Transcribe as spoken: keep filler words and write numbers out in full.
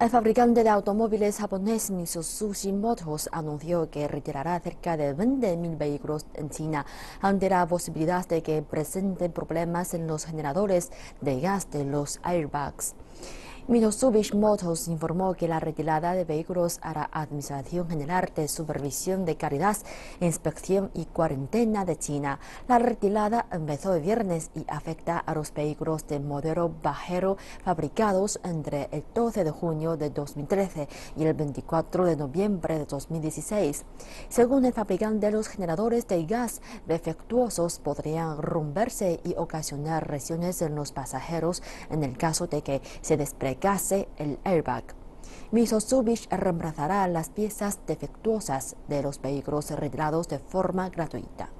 El fabricante de automóviles japonés Mitsubishi Motors anunció que retirará cerca de veinte mil vehículos en China ante la posibilidad de que presenten problemas en los generadores de gas de los airbags. Mitsubishi Motors informó que la retirada de vehículos a la Administración General de Supervisión de Calidad, Inspección y Cuarentena de China. La retirada empezó el viernes y afecta a los vehículos de modelo Pajero fabricados entre el doce de junio de dos mil trece y el veinticuatro de noviembre de dos mil dieciséis. Según el fabricante, los generadores de gas defectuosos podrían romperse y ocasionar lesiones en los pasajeros en el caso de que se despliegue el airbag. Mitsubishi reemplazará las piezas defectuosas de los vehículos retirados de forma gratuita.